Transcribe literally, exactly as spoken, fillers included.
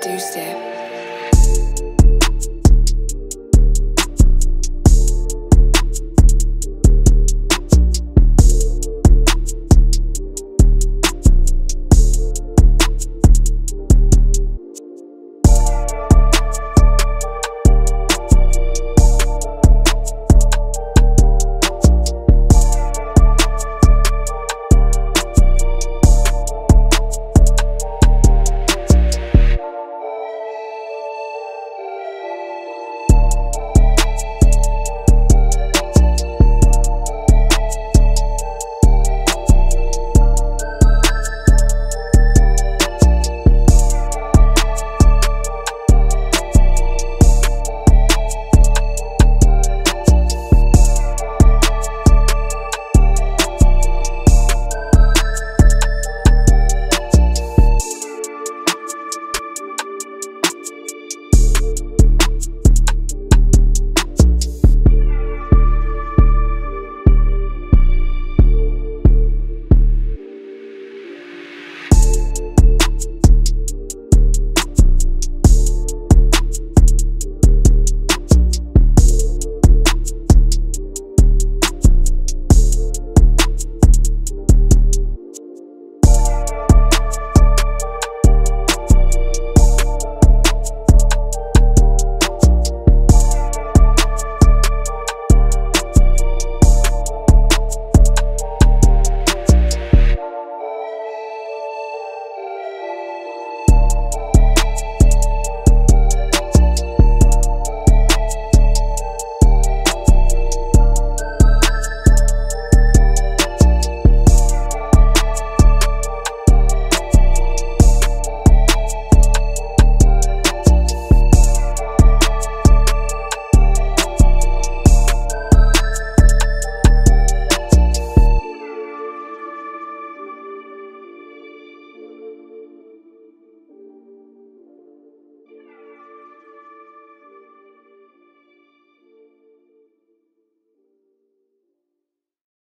produced it.